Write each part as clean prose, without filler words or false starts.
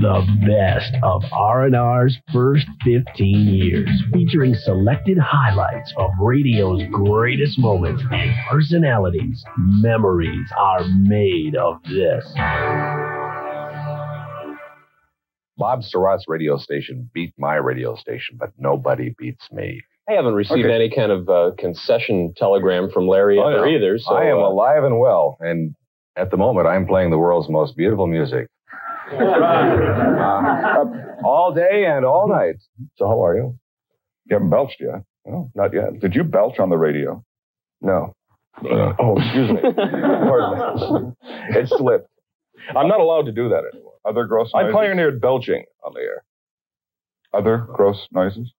The best of R&R's first 15 years, featuring selected highlights of radio's greatest moments and personalities. Memories are made of this. Bob Surratt's radio station beat my radio station, but nobody beats me. I haven't received any kind of concession telegram from Larry either. So, I am alive and well, and at the moment, I'm playing the world's most beautiful music. All day and all night. So how are you? You haven't belched yet. No, not yet. Did you belch on the radio? No. Excuse me. Pardon me. It slipped. I'm not allowed to do that anymore. Other gross noises? I pioneered belching on the air. Other gross noises?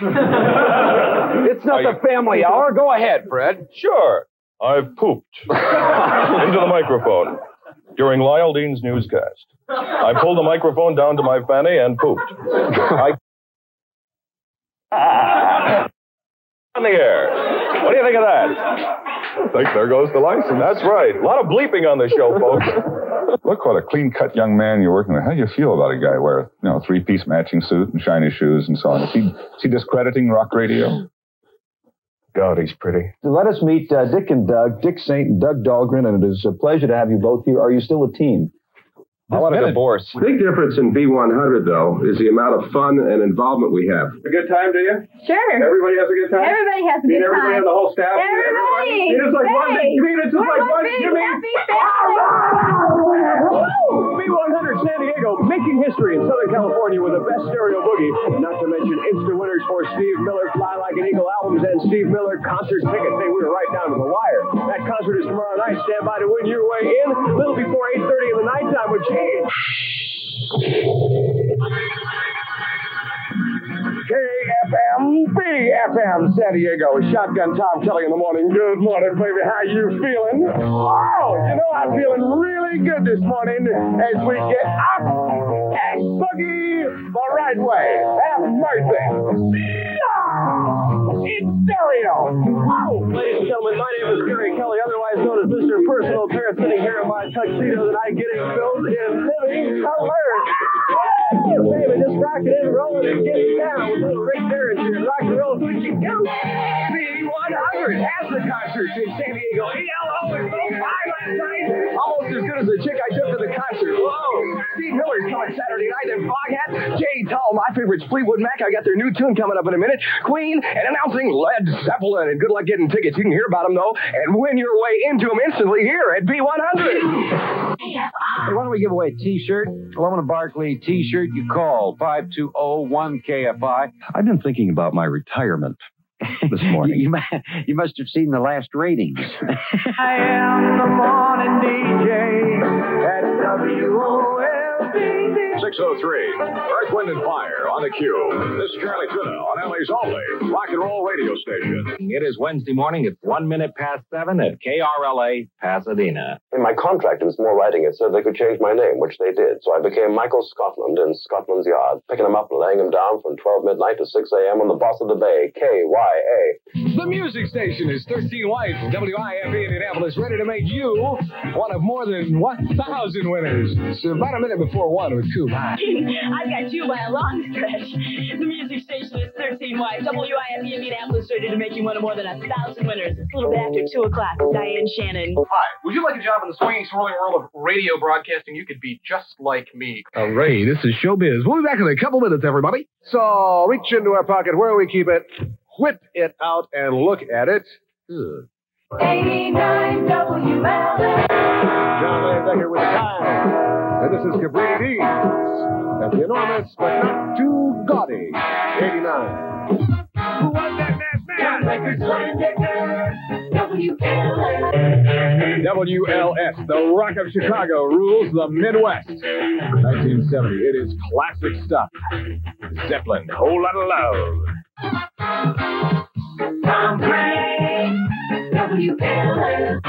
It's not the family hour. Go ahead, Fred. Sure. I've pooped into the microphone during Lyle Dean's newscast. I pulled the microphone down to my fanny and pooped. On the air. What do you think of that? I think there goes the license. That's right. A lot of bleeping on the show, folks. Look what a clean-cut young man you're working with. How do you feel about a guy wearing, you know, three-piece matching suit and shiny shoes and so on? Is he discrediting rock radio? God, he's pretty. Let us meet Dick and Doug, Dick Saint and Doug Dahlgren, and it is a pleasure to have you both here. Are you still a team? I want a divorce. The big difference in B100, though, is the amount of fun and involvement we have. A good time, do you? Sure. Everybody has a good time? Everybody has a good time. Everybody has the whole staff? Everybody! It's like one thing. You mean it's just like one thing. B100 San Diego, making history in Southern California with the best stereo boogie. Not to mention instant winners for Steve Miller, Fly Like an Eagle albums, and Steve Miller concert tickets. They were right down to the wire. That concert is tomorrow night. Stand by to win your way in. A little before 8:30 in the nighttime, which KFM, BFM, San Diego, Shotgun Tom Kelly in the morning. Good morning, baby. How you feeling? Wow, you know, I'm feeling really good this morning as we get up and boogie the right way. Have mercy. In stereo. Wow. Ladies and gentlemen, my name is Gary Kelly, otherwise known as Mr. Personal Appearance, sitting here in my tuxedo that I get it filled in living colors. Baby, just rocking and rolling and getting down with little Rick Barrett here and rock and roll. What you do? B100 has the concerts in San Diego. ELO and Little Five last night. Almost as good as the chick I took to the concert. Whoa. Steve Miller coming Saturday night in Foghat. Jay Tull, my favorite's Fleetwood Mac. I got their new tune coming up in a minute. Queen and announced Led Zeppelin, and good luck getting tickets. You can hear about them, though, and win your way into them instantly here at B100. Hey, why don't we give away a T-shirt? Loma Barkley T-shirt. You call 5201-KFI. I've been thinking about my retirement this morning. You must have seen the last ratings. I am the morning DJ at WOL. 6:03, Earth, Wind, and Fire on the Cube. This is Charlie Tuna on LA's only rock and roll radio station. It is Wednesday morning. It's 7:01 at KRLA, Pasadena. In my contract, it was more writing. It said they could change my name, which they did. So I became Michael Scotland in Scotland's Yard, picking them up and laying them down from 12 midnight to 6 a.m. on the Boss of the Bay, KYA. The music station is 13 Lights, WIFE Indianapolis, ready to make you one of more than 1,000 winners. It's about a minute before 1 or 2. I've got you by a long stretch. The music station is 13 Y, WIFE Indianapolis, ready to make you one of more than 1,000 winners. It's a little bit after 2 o'clock. Diane Shannon. Hi. Would you like a job in the swinging, swirling world of radio broadcasting? You could be just like me. All right. This is Showbiz. We'll be back in a couple minutes, everybody. So reach into our pocket where we keep it, whip it out, and look at it. Ugh. 89 WLA. John Becker with time. And this is Cabrini Deeds at the enormous, but not too gaudy, 89. Who was that last man? WLS, the Rock of Chicago, rules the Midwest. 1970, it is classic stuff. Zeppelin, Whole Lot of Love. Tom Gray, WLS.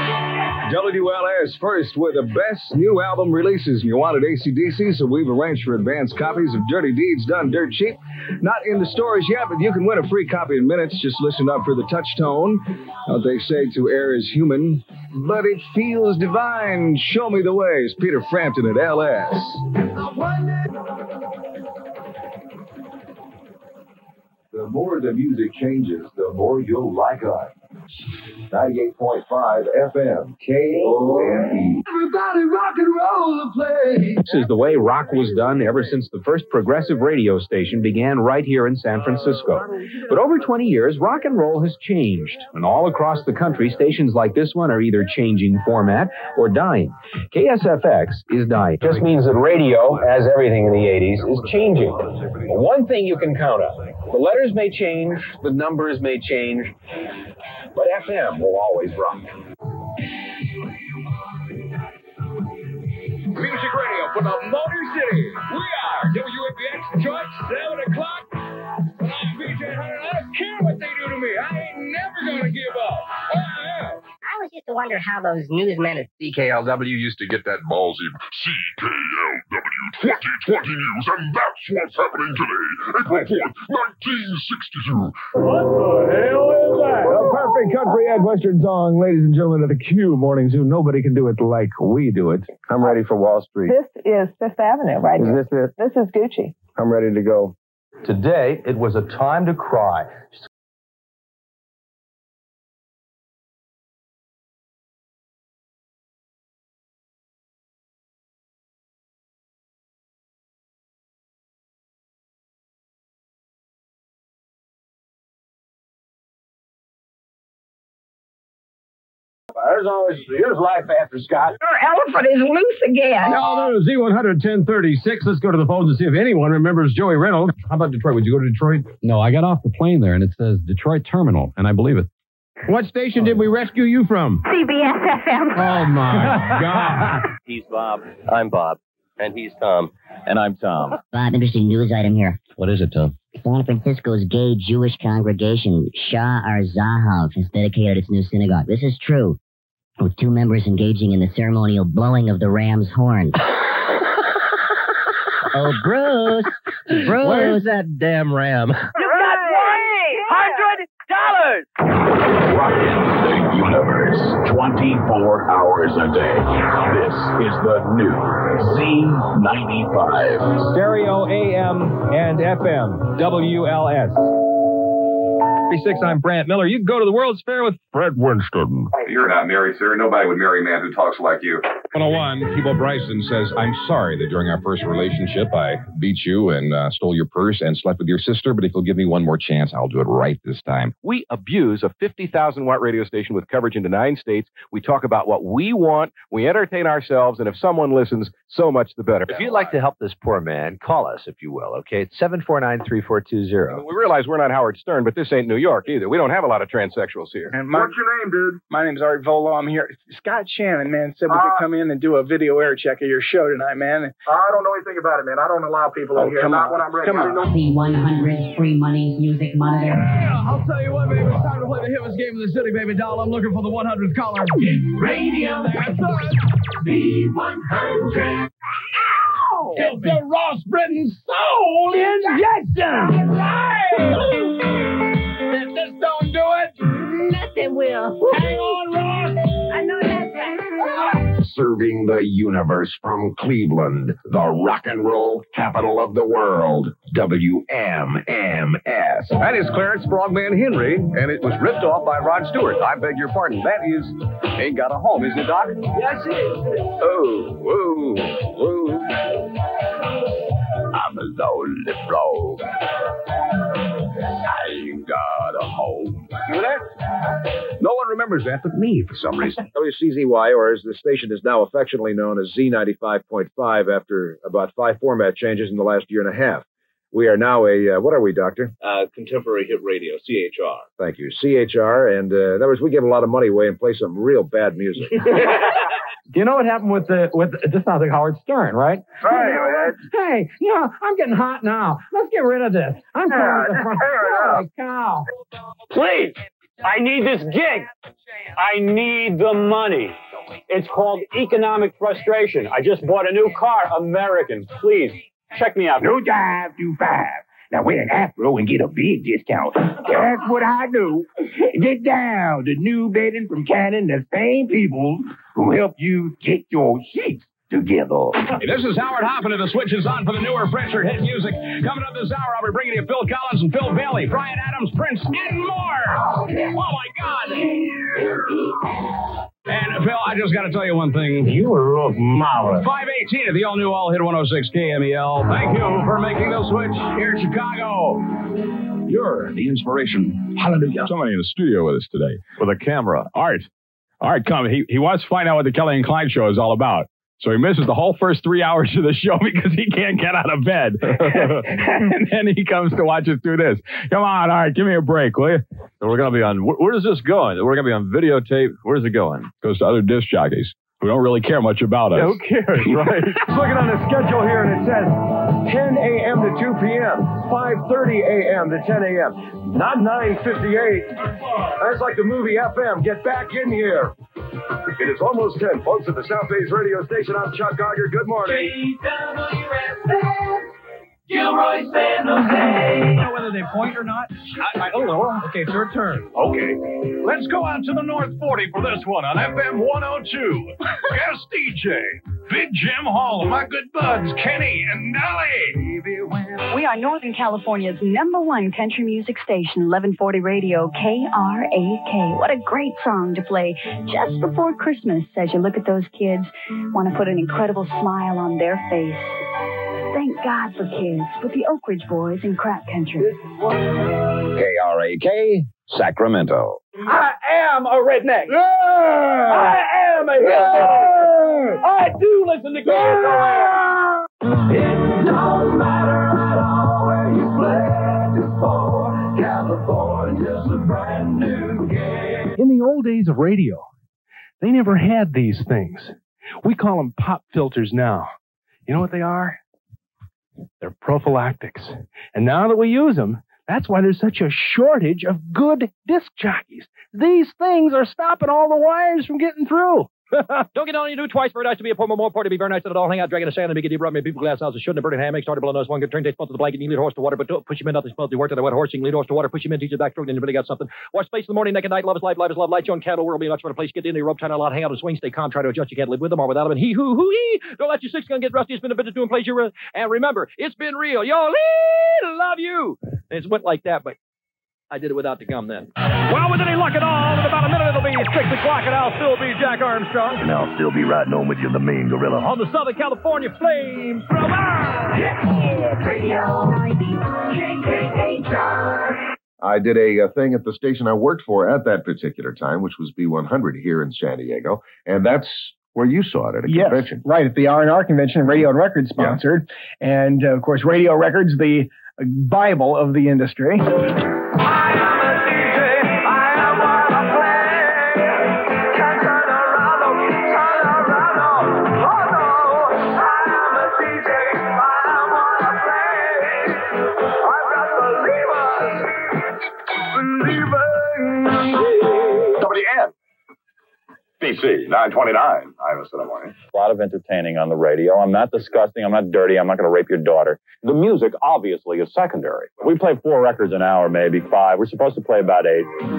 WLS first with the best new album releases. You wanted AC/DC, so we've arranged for advanced copies of Dirty Deeds Done Dirt Cheap. Not in the stores yet, but you can win a free copy in minutes. Just listen up for the touch tone. What they say to air is human. but it feels divine. Show me the ways. Peter Frampton at LS. The more the music changes, the more you'll like us. 98.5 FM, KOME. Everybody rock and roll and play. This is the way rock was done ever since the first progressive radio station began right here in San Francisco. But over 20 years, rock and roll has changed. And all across the country, stations like this one are either changing format or dying. KSFX is dying. Just means that radio, as everything in the 80s, is changing. One thing you can count on. The letters may change, the numbers may change, but FM will always rock. Music radio for the Motor City. We are WAPX Church, 7 o'clock. And I'm BJ Hunter. I don't care what they do to me. I ain't never going to give up. I always used to wonder how those newsmen at CKLW used to get that ballsy CKLW 2020 news, and that's what's happening today, April 4th, 1962. What the hell is that? A perfect country and western song, ladies and gentlemen of the Q Morning Zoo. Nobody can do it like we do it. I'm ready for Wall Street. This is Fifth Avenue, right? Is this it? This is Gucci. I'm ready to go. Today, it was a time to cry. There's life after Scott. Your elephant is loose again. All new Z100 1036. Let's go to the phones and see if anyone remembers Joey Reynolds. How about Detroit? Would you go to Detroit? No, I got off the plane there, and it says Detroit Terminal, and I believe it. What station did we rescue you from? CBS-FM. Oh, my God. He's Bob. I'm Bob. And he's Tom. And I'm Tom. Bob, interesting news item here. What is it, Tom? San Francisco's gay Jewish congregation, Shah Arzahov, has dedicated its new synagogue. This is true. With two members engaging in the ceremonial blowing of the ram's horn. Oh, Bruce! Bruce! Where's that damn ram? You've got $100! Rockin' the universe, 24 hours a day. This is the new Z95. Stereo AM and FM, WLS. I'm Brant Miller. You can go to the World's Fair with Fred Winston. You're not married, sir. Nobody would marry a man who talks like you. 101, Kibo Bryson says, I'm sorry that during our first relationship I beat you and stole your purse and slept with your sister, but if you'll give me one more chance, I'll do it right this time. We abuse a 50,000-watt radio station with coverage into 9 states. We talk about what we want. We entertain ourselves, and if someone listens, so much the better. If you'd like to help this poor man, call us, if you will, okay? It's 749-3420. We realize we're not Howard Stern, but this ain't New York either. We don't have a lot of transsexuals here. And what's your name, dude? My name's Art Volo. I'm here. Scott Shannon, man, said we could come in and do a video air check of your show tonight, man. I don't know anything about it, man. I don't allow people in here. Not when I'm ready. Come on. Z100 free money music monitor. Yeah, I'll tell you what, baby. It's time to play the hippest game in the city, baby doll. I'm looking for the 100th caller. Radio. That's it. Z100. It's the Ross Breton Soul Injection. Right. If this don't do it, nothing will. Hang on, Ross. I know that's right. Serving the universe from Cleveland, the rock and roll capital of the world, WMMS. That is Clarence Frogman Henry, and it was ripped off by Rod Stewart. I beg your pardon. That is Ain't Got a Home, is it, Doc? Yes, it is. Oh, whoa, whoa. I'm a lonely frog. I ain't got a home. You know that? No one remembers that but me for some reason. WCZY, or as the station is now affectionately known as Z95.5 after about 5 format changes in the last year and a half. We are now a, what are we, Doctor? Contemporary Hit Radio, CHR. Thank you, CHR. And in other words, we give a lot of money away and play some real bad music. Do you know what happened with this sounds like Howard Stern, right? Right. Hey, you know, I'm getting hot now. Let's get rid of this. I'm tired of the front. Holy cow. Please, I need this gig. I need the money. It's called economic frustration. I just bought a new car, American. Please, check me out. New dive, do five. Now wear an afro and get a big discount. That's what I do. Get down to New Bedding from Cannon, the same people who help you get your sheets together. Hey, this is Howard Hoffman, and the switch is on for the newer, fresher hit music. Coming up this hour, I'll be bringing you Phil Collins and Phil Bailey, Bryan Adams, Prince, and more. Oh, my God. And, Phil, I just got to tell you one thing. You look marvelous. 518 at the all-new all-hit 106 KMEL. Thank you for making the switch here in Chicago. You're the inspiration. Hallelujah. Somebody in the studio with us today with a camera. Art. Art, come. He wants to find out what the Kelly and Klein show is all about. So he misses the whole first 3 hours of the show because he can't get out of bed. And then he comes to watch us do this. Come on, all right, give me a break, will you? So we're going to be on, where is this going? We're going to be on videotape. Where's it going? It goes to other disc jockeys who don't really care much about us. Yeah, who cares, right? Looking on the schedule here, and it says 10 a.m. to 2 p.m., 5:30 a.m. to 10 a.m., not 9:58. That's like the movie FM. Get back in here. It is almost 10, folks, at the South Bay's radio station. I'm Chuck Geiger. Good morning. KWSN, Gilroy, San Jose. I don't know whether they point or not. I don't know. Okay, it's your turn. Okay. Let's go out to the North 40 for this one on FM 102. Guest DJ, Big Jim Hall, and my good buds, Kenny and Nellie. We are Northern California's #1 country music station, 1140 radio, KRAK. What a great song to play just before Christmas as you look at those kids, want to put an incredible smile on their face. Thank God for kids with the Oak Ridge Boys in Crap Country. KRAK, Sacramento. I am a redneck. Yeah. I am a hillbilly. Yeah. I do listen to God. Yeah. It don't matter at all where you played before. California's a brand new game. In the old days of radio, they never had these things. We call them pop filters now. You know what they are? They're prophylactics. And now that we use them, that's why there's such a shortage of good disc jockeys. These things are stopping all the wires from getting through. Don't get on you do twice. Very nice to be a poor, more poor to be very nice at all. Hang out, dragging a sand and make a deep rub, maybe people glass houses, shouldn't have burning hammock, started below nose, one good turn, take spell to the blanket, you lead horse to water, but don't push him in, nothing spell to work to the wet horse, you lead horse to water, push him in, teach him backstroke, then you really got something. Watch space in the morning, neck and night, love is love, light your own candle, world be a much better place, get in, your rope, try not a lot, hang out and swing, stay calm, try to adjust, you can't live with them or without them, and he hoo hee, don't let your six gun get rusty, it's been a bit of doing place you're in, and remember, it's been real, y'all, love you. And it went like that, but I did it without the gum then. Well, with any luck at all, in about a minute it'll be 6 o'clock, and I'll still be Jack Armstrong. And I'll still be riding home with you, the main gorilla. On the Southern California Flame Thrower! I did a thing at the station I worked for at that particular time, which was B100 here in San Diego, and that's where you saw it at a convention. Yes, right, at the R&R convention, Radio and Records sponsored. Yeah. And, of course, Radio Records, the Bible of the industry. PC 929. I was in the morning. A lot of entertaining on the radio. I'm not disgusting. I'm not dirty. I'm not going to rape your daughter. The music, obviously, is secondary. We play 4 records an hour, maybe 5. We're supposed to play about 8. I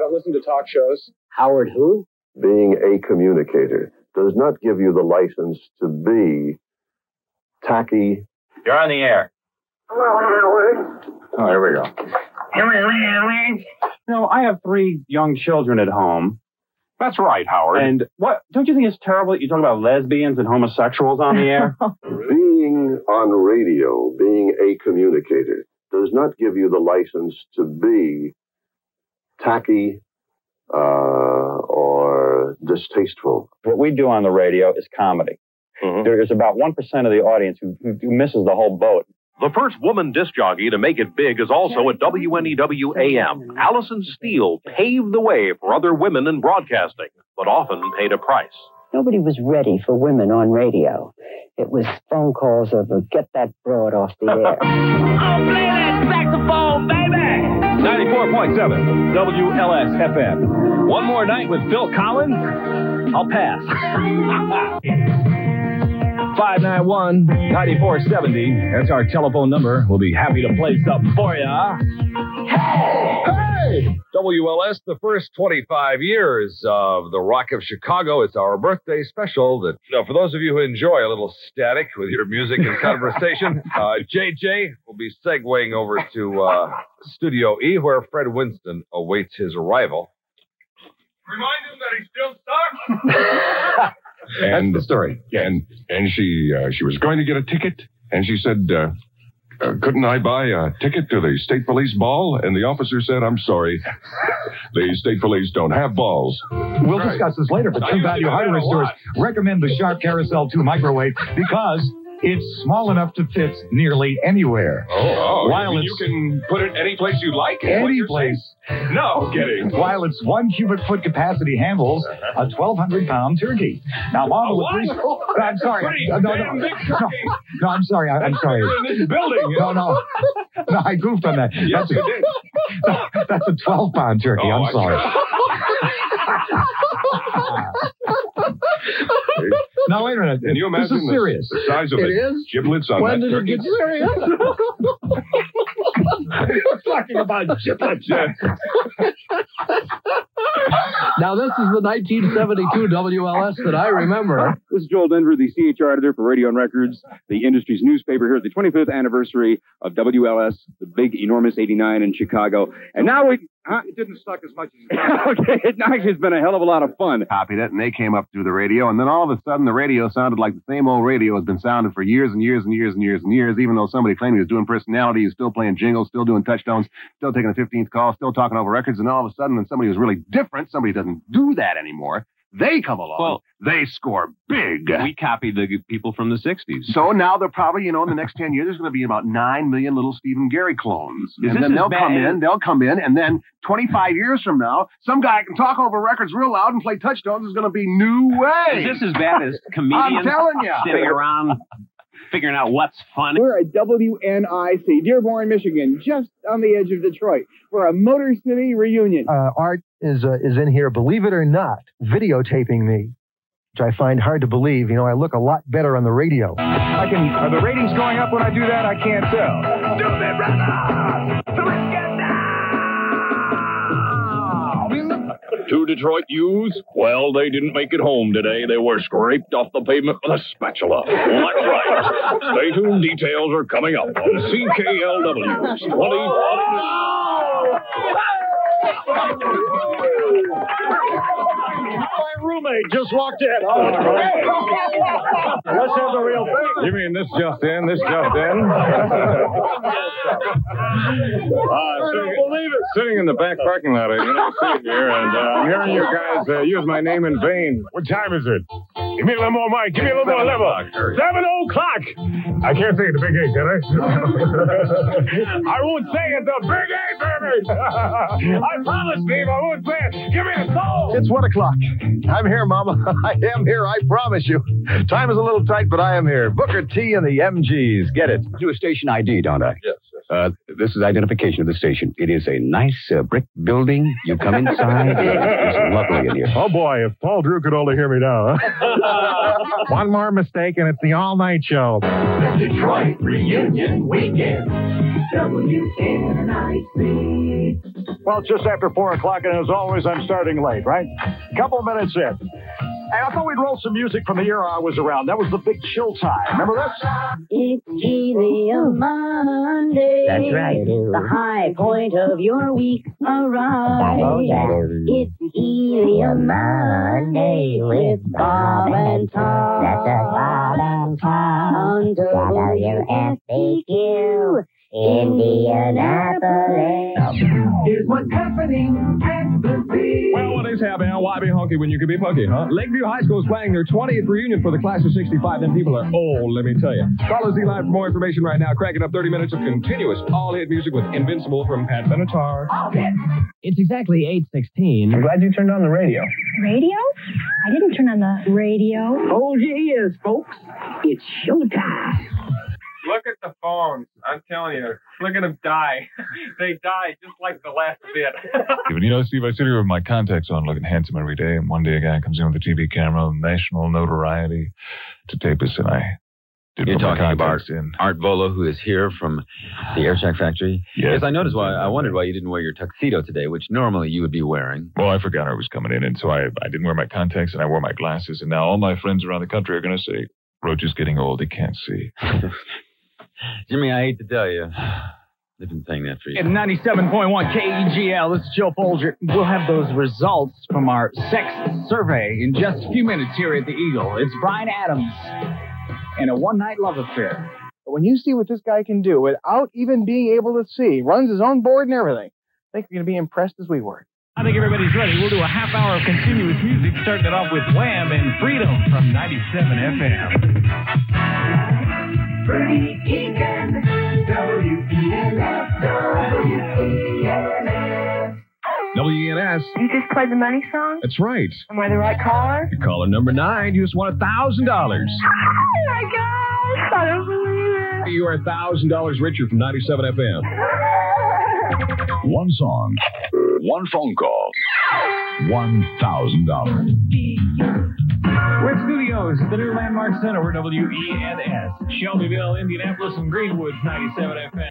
don't listen to talk shows. Howard who? Being a communicator does not give you the license to be tacky. You're on the air. Oh, here we go. You know, I have 3 young children at home. That's right, Howard. And what? Don't you think it's terrible that you talk about lesbians and homosexuals on the air? Being on radio, being a communicator, does not give you the license to be tacky or distasteful. What we do on the radio is comedy. Mm-hmm. There is about 1% of the audience who misses the whole boat. The first woman disc jockey to make it big is also at WNEW-AM. Allison Steele paved the way for other women in broadcasting, but often paid a price. Nobody was ready for women on radio. It was phone calls of, get that broad off the air. Oh, play that saxophone, baby! 94.7 WLS-FM. One more night with Phil Collins? I'll pass. 591-9470. That's our telephone number. We'll be happy to play something for you. Hey! WLS, the first 25 years of the Rock of Chicago. It's our birthday special that, you know, for those of you who enjoy a little static with your music and conversation, JJ will be segueing over to Studio E, where Fred Winston awaits his arrival. Remind him that he's still stuck. That's the story. And she was going to get a ticket, and she said, couldn't I buy a ticket to the state police ball? And the officer said, I'm sorry, the state police don't have balls. We'll discuss this later, but True Value Hardware Stores recommend the Sharp Carousel 2 microwave because it's small enough to fit nearly anywhere. While you can put it any place you like? Any place. No kidding. While its 1 cubic foot capacity handles a 1,200-pound turkey. Now, model of research. I'm sorry. No, I'm sorry. I'm sorry. Building. No, I goofed on that. Yes, you did. That's a 12-pound turkey. Oh, I'm sorry. Now, wait a minute. Can you imagine this is serious. The size of it is? Giblets on when that turkey? When did it get serious? We're talking about giblets. Now, this is the 1972 WLS that I remember. This is Joel Denver, the CHR editor for Radio and Records, the industry's newspaper here at the 25th anniversary of WLS, the big, enormous 89 in Chicago. And now we... Huh? It didn't suck as much as it did. Okay, it actually has been a hell of a lot of fun. Copied it, and they came up through the radio, and then all of a sudden the radio sounded like the same old radio has been sounded for years and years and years and years and years, even though somebody claimed he was doing personality, he was still playing jingles, still doing touchdowns, still taking the 15th call, still talking over records, and all of a sudden when somebody was really different, somebody doesn't do that anymore. They come along. Well, they score big. We copied the people from the 60s. So now they're probably, you know, in the next 10 years, there's going to be about 9 million little Stephen Gary clones. And then they'll come in, and then 25 years from now, some guy can talk over records real loud and play touchdowns is going to be new way. Is this as bad as comedians sitting around figuring out what's funny? We're at WNIC, Dearborn, Michigan, just on the edge of Detroit, for a Motor City reunion. Art is in here, believe it or not, videotaping me, which I find hard to believe. You know, I look a lot better on the radio. Are the ratings going up when I do that? I can't tell. Stupid brother! So let's get down! Two Detroit youths? Well, they didn't make it home today. They were scraped off the pavement with a spatula. That's right. Stay tuned. Details are coming up on CKLW's 2020. My roommate just walked in. Let's have the real thing. You mean this just in, this just in? Sitting in the back parking lot, I'm sitting here, and I'm hearing you guys use my name in vain. What time is it? Give me a little more, Mike. Give me a little more level. 7 o'clock. I can't say it, the Big Eight, can I? I won't say it, the Big Eight, baby. I promise, Steve, I won't say it. Give me a soul. It's 1 o'clock. I'm here, Mama. I am here, I promise you. Time is a little tight, but I am here. Booker T and the MGs. Get it. Do a station ID, don't I? Yes. This is identification of the station. It is a nice brick building. You come inside. It's lovely in here. Oh, boy, if Paul Drew could only hear me now. Huh? One more mistake, and it's the all-night show. The Detroit Reunion Weekend. WNIC. Well, it's just after 4 o'clock, and as always, I'm starting late, right? Couple minutes in. And I thought we'd roll some music from the era I was around. That was the big chill time. Remember this? It's Gileo Monday. That's right. The high point of your week arrives. Oh, yeah. It's Gileo Monday with Bob and Tom. That's right. Bob and Tom on WFAQ. Indianapolis. Here's what's happening at the beach. Well, what is happening? Why be hunky when you can be punky, huh? Lakeview High School is playing their 20th reunion for the class of 65. Them people are old, let me tell you. Follow Z Live for more information right now. Cracking up 30 minutes of continuous all-hit music with Invincible from Pat Benatar. All hit. It's exactly 8:16. I'm glad you turned on the radio. Radio? I didn't turn on the radio. Hold your ears, folks. It's showtime. Look at the phones. I'm telling you, look at them die. They die just like the last bit. Even, you know, Steve, I sit here with my contacts on looking handsome every day, and one day a guy comes in with a TV camera, national notoriety to tape us, and I... You're talking about Art Volo, who is here from the Aircheck Factory. Yes, I noticed why. I wondered why you didn't wear your tuxedo today, which normally you would be wearing. Well, I forgot I was coming in, and so I didn't wear my contacts, and I wore my glasses, and now all my friends around the country are going to say, Roach is getting old, he can't see. Jimmy, I hate to tell you. They've been saying that for you. At 97.1 KEGL, it's Joe Folger. We'll have those results from our sex survey in just a few minutes here at the Eagle. It's Bryan Adams and a one-night love affair. But when you see what this guy can do without even being able to see, runs his own board and everything, I think you're going to be impressed as we were. I think everybody's ready. We'll do a half hour of continuous music, starting it off with Wham! And Freedom from 97 FM. Bernie Egan, WENS. You just played the money song? That's right. Am I the right caller? You're caller number 9. You just won $1,000. Oh, my gosh. I don't believe it. You are $1,000 richer from 97 FM. One song. One phone call. $1,000. We're at Studios at the new Landmark Center. We're WENS. Shelbyville, Indianapolis, and Greenwood, 97 FM.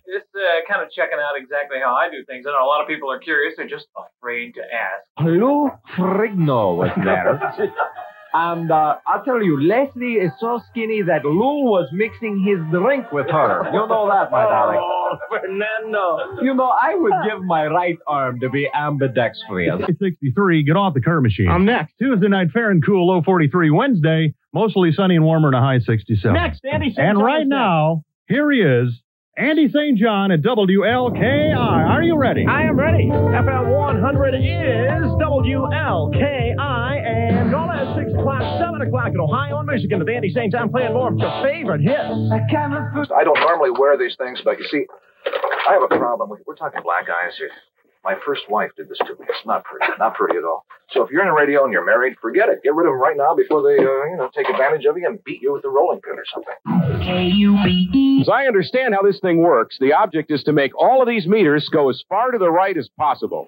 Kind of checking out exactly how I do things. I know a lot of people are curious. They're just afraid to ask. Hello, Frigno was there. And I'll tell you, Leslie is so skinny that Lou was mixing his drink with her. You know that, my darling. Oh, Fernando. You know, I would give my right arm to be ambidextrous. 63, get off the curb machine. I'm next. Tuesday night, fair and cool, low 43. Wednesday, mostly sunny and warmer and a high 67. Next, Andy. And right now, here he is, Andy St. John at WLKI. Are you ready? I am ready. FM 100 is WLKI, and all at 6 o'clock, 7 o'clock in Ohio and Michigan. The Andy St. John playing more of your favorite hits. I don't normally wear these things, but you see, I have a problem. We're talking black eyes here. My first wife did this to me. It's not pretty. Not pretty at all. So if you're in the radio and you're married, forget it. Get rid of them right now before they, take advantage of you and beat you with a rolling pin or something. K-U-B-E. As I understand how this thing works, the object is to make all of these meters go as far to the right as possible.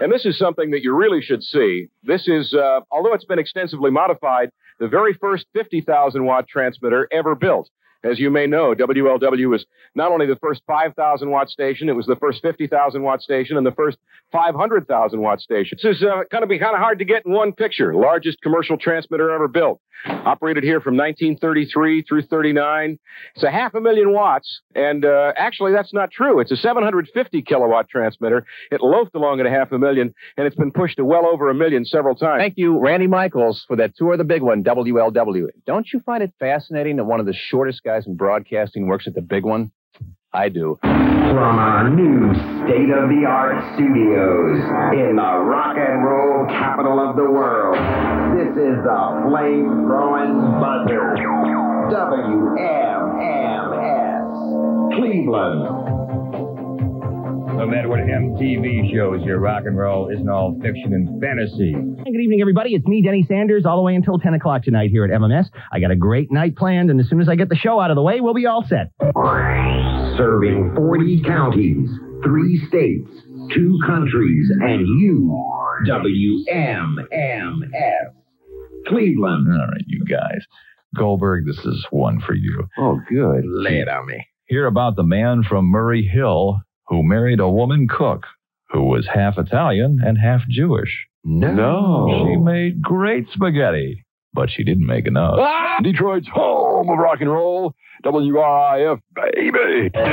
And this is something that you really should see. This is, although it's been extensively modified, the very first 50,000-watt transmitter ever built. As you may know, WLW was not only the first 5,000-watt station, it was the first 50,000-watt station and the first 500,000-watt station. This is going to be kind of hard to get in one picture. Largest commercial transmitter ever built. Operated here from 1933 through 39. It's a 500,000 watts, and actually that's not true. It's a 750-kilowatt transmitter. It loafed along at a 500,000, and it's been pushed to well over 1,000,000 several times. Thank you, Randy Michaels, for that tour of the big one, WLW. Don't you find it fascinating that one of the shortest guys in broadcasting works at the big one? I do. From our new state-of-the-art studios in the rock and roll capital of the world, this is the flame-throwing buzzer. WMMS, Cleveland. No matter what MTV shows your rock and roll isn't all fiction and fantasy. Good evening, everybody. It's me, Denny Sanders, all the way until 10 o'clock tonight here at MMS. I got a great night planned, and as soon as I get the show out of the way, we'll be all set. Serving 40 counties, 3 states, 2 countries, and you, WMMS, Cleveland. All right, you guys. Goldberg, this is one for you. Oh, good. Lay it on me. Hear about the man from Murray Hill who married a woman cook who was half Italian and half Jewish. No. She made great spaghetti, but she didn't make enough. Ah! Detroit's home of rock and roll, WRIF, baby. Even if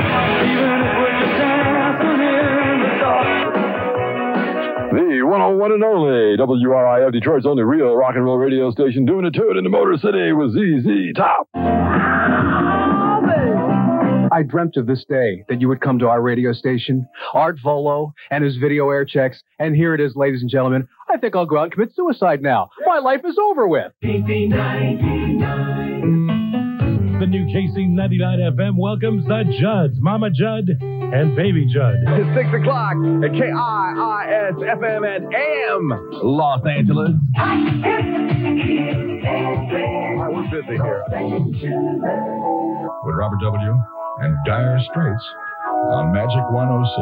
the 101 and only WRIF, Detroit's only real rock and roll radio station, doing a tour in the Motor City with ZZ Top. I dreamt of this day that you would come to our radio station, Art Volo and his video air checks, and here it is, ladies and gentlemen. I think I'll go out and commit suicide now. My life is over with. KC99. The new KC99 FM welcomes the Judds, Mama Judd and Baby Judd. It's 6 o'clock at KIIS FM and AM, Los Angeles. We're busy here. With Robert W., and Dire Straits on Magic 106.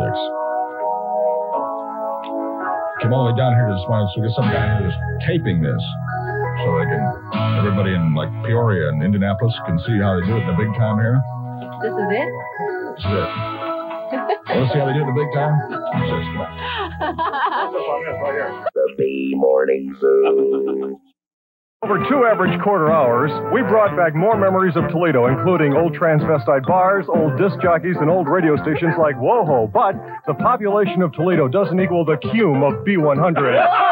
Came all the way down here to this morning, so we get some guy who's taping this so they can, everybody in like Peoria and Indianapolis can see how they do it in the big time here. This is it? This is it. Want to see how they do it in the big time? The Bee Morning Zoo. Over two average quarter hours, we brought back more memories of Toledo, including old transvestite bars, old disc jockeys, and old radio stations like WoHo. But the population of Toledo doesn't equal the cume of B100.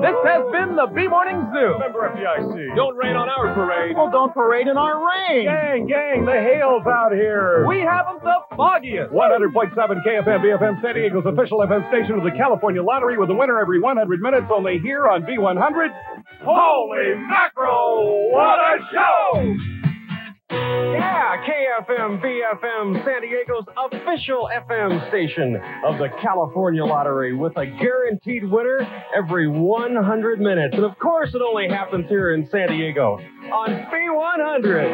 This has been the B Morning Zoo. Member FDIC. Don't rain on our parade. Well, don't parade in our rain. Gang, gang, the hail's out here. We haven't the foggiest. 100.7 KFM BFM San Diego's official FM station of the California Lottery, with a winner every 100 minutes, only here on B100. Holy mackerel, what a show! Yeah, KFM BFM, San Diego's official FM station of the California Lottery, with a guaranteed winner every 100 minutes. And of course, it only happens here in San Diego on B100.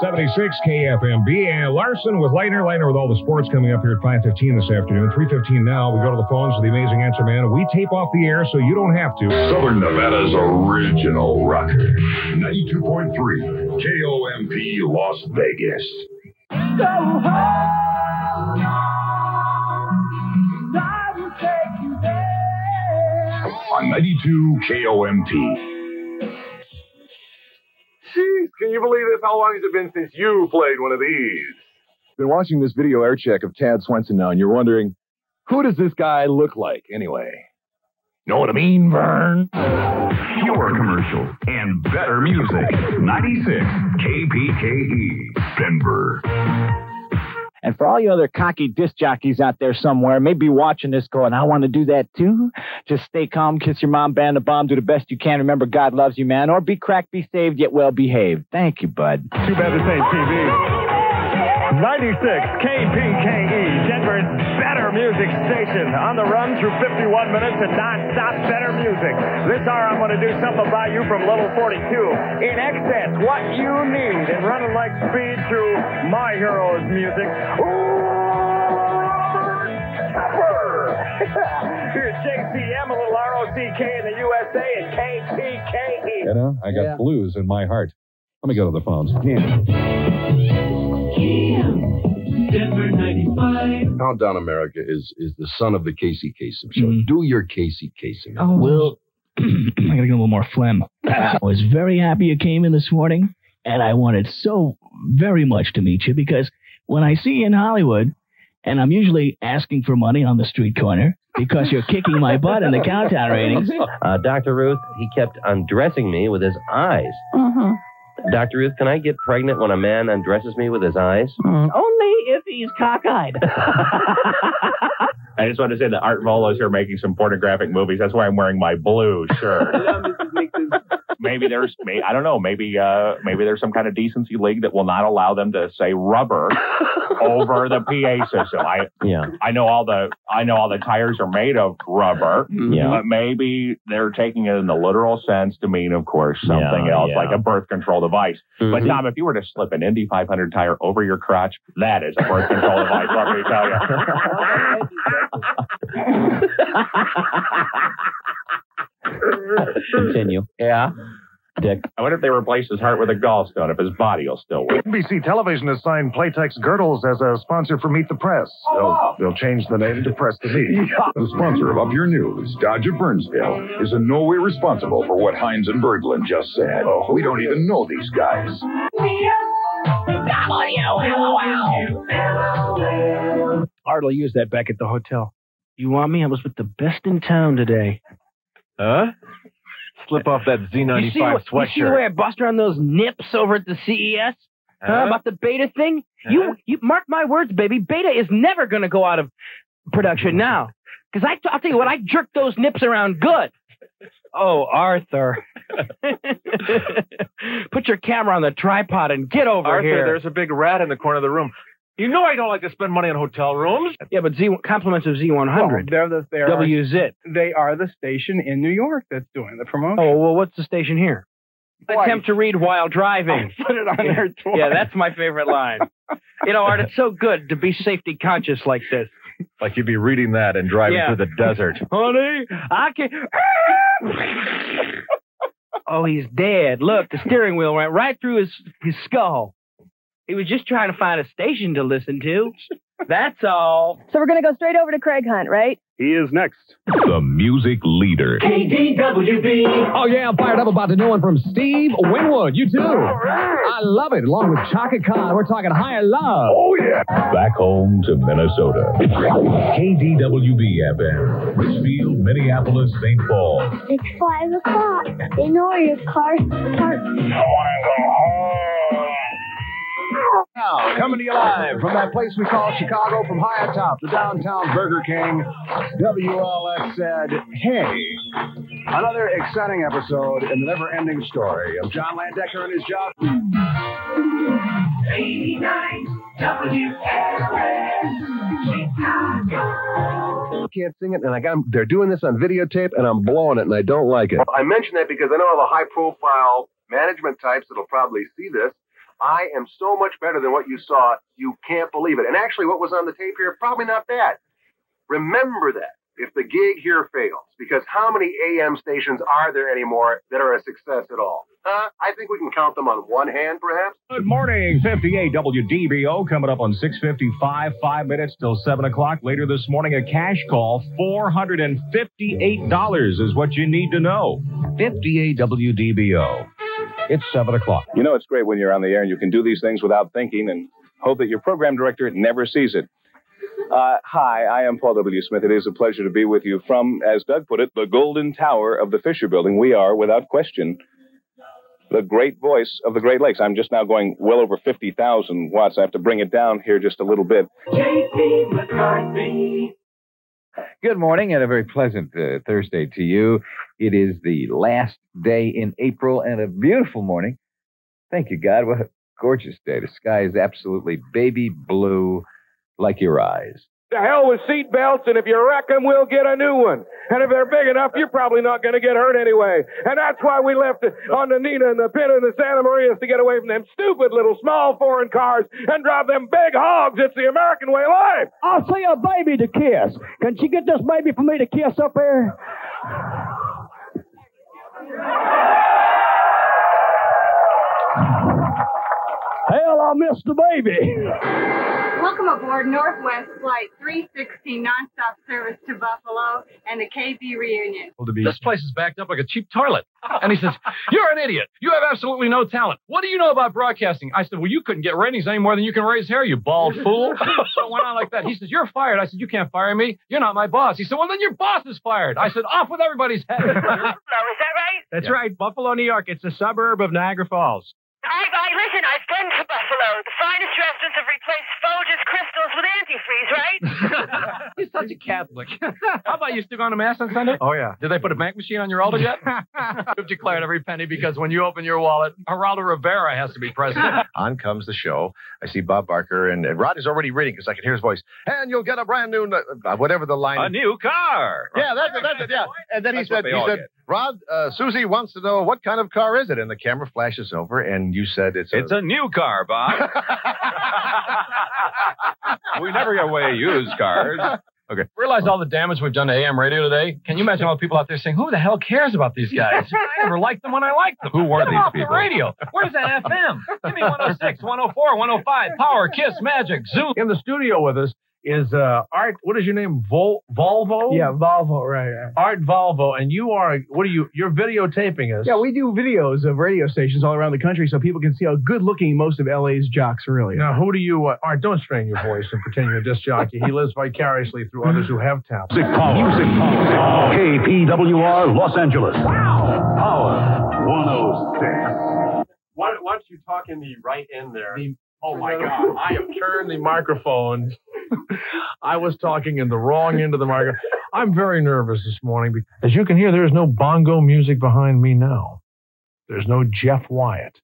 76 KFM BA Larson with Leitner with all the sports coming up here at 5:15 this afternoon. 3:15 now. We go to the phones with the Amazing Answer Man. We tape off the air so you don't have to. Southern Nevada's original rocker. 92.3 KOM. MP Las Vegas. On 92 KOMT. Jeez, can you believe this? How long has it been since you played one of these? Been watching this video air check of Tad Swenson now, and you're wondering, who does this guy look like anyway? Know what I mean, Vern? Fewer commercials and better music. 96 KPKE, Denver. And for all you other cocky disc jockeys out there somewhere, maybe watching this going, I want to do that too. Just stay calm, kiss your mom, band the bomb, do the best you can. Remember, God loves you, man. Or be cracked, be saved, yet well behaved. Thank you, bud. Too bad this ain't TV. 96 KPKE, Denver's music station, on the run through 51 minutes of non-stop better music. This hour I'm going to do something about you from Little 42. In excess, what you need, and running like speed through my hero's music. Here's JCM, a little ROCK in the USA, and KPKE. You know, I got blues in my heart. Let me go to the phones. Yeah. Denver 95. Countdown America is the son of the Casey Kasem show. Do your Casey Kasem. Oh, well, I gotta get a little more phlegm. I was very happy you came in this morning, and I wanted so very much to meet you, because when I see you in Hollywood, and I'm usually asking for money on the street corner, because you're kicking my butt in the countdown ratings. Dr. Ruth, he kept undressing me with his eyes. Dr. Ruth, can I get pregnant when a man undresses me with his eyes? Only if he's cockeyed. I just want to say that Art Volos here making some pornographic movies. That's why I'm wearing my blue shirt. I don't know. Maybe there's some kind of decency league that will not allow them to say rubber over the PA system. I know all the tires are made of rubber. But maybe they're taking it in the literal sense to mean, of course, something else like a birth control device. But Tom, if you were to slip an Indy 500 tire over your crotch, that is a birth control device. Let me tell you. Continue. Yeah. Dick. I wonder if they replace his heart with a gallstone, if his body will still work. NBC Television has signed Playtex Girdles as a sponsor for Meet the Press. They'll change the name to Press the Meet. The sponsor of Up Your News, Dodge of Burnsville, is in no way responsible for what Hines and Berglund just said. Oh, we don't even know these guys. WLOL. Art'll use that back at the hotel. You want me? I was with the best in town today. Huh? Slip off that Z95 sweatshirt. You see the way I bust around those nips over at the CES? Huh? About the beta thing? You mark my words, baby. Beta is never going to go out of production now. Because I'll tell you what, I jerked those nips around good. Oh, Arthur. Put your camera on the tripod and get over here. Arthur, there's a big rat in the corner of the room. You know I don't like to spend money on hotel rooms. Yeah, but compliments of Z100. They are the station in New York that's doing the promotion. Oh, well, what's the station here? Attempt to read while driving. I put it on there twice. Yeah, that's my favorite line. You know, Art, it's so good to be safety conscious like this. Like you'd be reading that and driving through the desert. Honey, I can't. Oh, he's dead. Look, the steering wheel went right through his skull. He was just trying to find a station to listen to. That's all. So we're going to go straight over to Craig Hunt, right? He is next. The music leader. KDWB. Oh, yeah, I'm fired up about the new one from Steve Winwood. You too. All right. I love it. Along with Chaka Khan, we're talking higher love. Oh, yeah. Back home to Minnesota. KDWB-FM. Richfield, Minneapolis, St. Paul. It's 5 o'clock. They know your car's parked. I want to go home. Now, coming to you live from that place we call Chicago, from high atop the downtown Burger King, WLX said, hey, another exciting episode in the never-ending story of John Landecker and his job. 89 WLX. Can't sing it, and I got them, they're doing this on videotape, and I'm blowing it, and I don't like it. I mention that because I know all the high-profile management types that'll probably see this. I am so much better than what you saw. You can't believe it. And actually, what was on the tape here, probably not bad. Remember that if the gig here fails, because how many AM stations are there anymore that are a success at all? I think we can count them on one hand, perhaps. Good morning, 58 WDBO. Coming up on 6:55, 5 minutes till 7 o'clock. Later this morning, a cash call, $458 is what you need to know. 58 WDBO. It's 7 o'clock. You know, it's great when you're on the air and you can do these things without thinking and hope that your program director never sees it. Hi, I am Paul W. Smith. It is a pleasure to be with you from, as Doug put it, the Golden Tower of the Fisher Building. We are, without question, the great voice of the Great Lakes. I'm just now going well over 50,000 watts. I have to bring it down here just a little bit. J.P. McCartney. Good morning and a very pleasant Thursday to you. It is the last day in April and a beautiful morning. Thank you, God. What a gorgeous day. The sky is absolutely baby blue like your eyes. To hell with seat belts, and if you wreck them, we'll get a new one. And if they're big enough, you're probably not going to get hurt anyway. And that's why we left on the Nina and the Pinta and the Santa Marias to get away from them stupid little small foreign cars and drive them big hogs. It's the American way of life. I'll see a baby to kiss. Can she get this baby for me to kiss up here? Hell, I missed the baby. Welcome aboard Northwest Flight 316 nonstop service to Buffalo and the KB reunion. This place is backed up like a cheap toilet. And he says, you're an idiot. You have absolutely no talent. What do you know about broadcasting? I said, well, you couldn't get ratings any more than you can raise hair, you bald fool. So it went on like that. He says, you're fired. I said, you can't fire me. You're not my boss. He said, well, then your boss is fired. I said, off with everybody's head. So is that right? That's right. Buffalo, New York. It's a suburb of Niagara Falls. Listen, I've been to Buffalo. The finest restaurants have replaced Folgers crystals with antifreeze, right? He's such a Catholic. How about you still going to Mass on Sunday? Oh, yeah. Did they put a bank machine on your altar yet? You've declared every penny because when you open your wallet, Geraldo Rivera has to be president. On comes the show. I see Bob Barker, and Rod is already reading because I can hear his voice. And you'll get a brand new, whatever the line is. A new car. Yeah, that's it, yeah. And then he said, Rod, Susie wants to know, what kind of car is it? And the camera flashes over, and you said it's a new car, Bob. We never get away used cars. Okay. Realize all the damage we've done to AM radio today? Can you imagine all the people out there saying, who the hell cares about these guys? I never liked them when I liked them. Who were these people? The radio. Where's that FM? Give me 106, 104, 105, Power, Kiss, Magic, Zoom. In the studio with us is Art, what is your name? Volvo? Yeah, Volvo, right. Art Volvo, and you are, you're videotaping us. Yeah, we do videos of radio stations all around the country so people can see how good-looking most of L.A.'s jocks really are. Now, who do you, Art, don't strain your voice and pretend you're a disc jockey. He lives vicariously through others who have talent. Music power. KPWR, Los Angeles. Wow. Power 106. Why don't you talk in the right end there? Oh, my God. I have turned the microphone. I was talking in the wrong end of the microphone. I'm very nervous this morning. As you can hear, there is no bongo music behind me now. There's no Jeff Wyatt.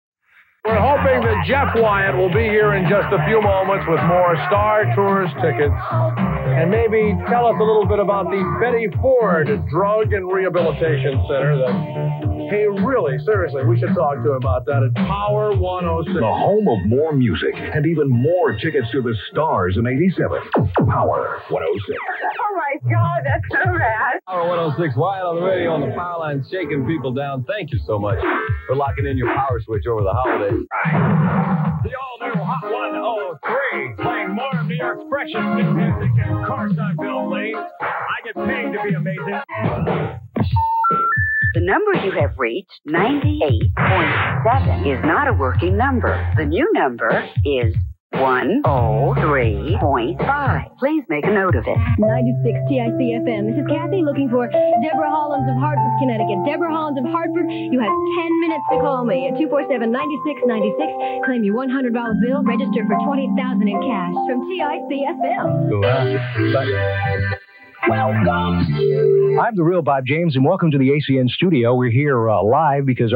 We're hoping that Jeff Wyatt will be here in just a few moments with more Star Tours tickets. And maybe tell us a little bit about the Betty Ford Drug and Rehabilitation Center that Hey, really, seriously, we should talk to him about that at Power 106. The home of more music and even more tickets to the stars in 87. Power 106. Oh, my God, that's so rad. Power 106, Wyatt on the radio on the power line, shaking people down. Thank you so much for locking in your power switch over the holidays. Right. The all-new Hot 103, playing more of New York's freshest music and cars on Bill Lane. I get paid to be amazing. The number you have reached, 98.7, is not a working number. The new number is 103.5. Please make a note of it. 96 TICFM. This is Kathy looking for Deborah Hollins of Hartford, Connecticut. Deborah Hollins of Hartford, you have 10 minutes to call me at 247-9696. Claim your $100 bill. Register for $20,000 in cash from TICFM. Welcome. I'm the real Bob James, and welcome to the ACN studio. We're here live because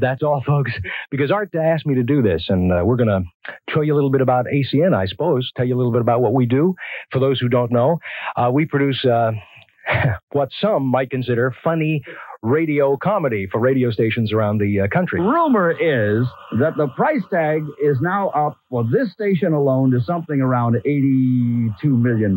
that's all, folks. Because Art asked me to do this, and we're going to show you a little bit about ACN, I suppose. Tell you a little bit about what we do. For those who don't know, we produce what some might consider funny radio comedy for radio stations around the country. Rumor is that the price tag is now up for this station alone to something around $82 million,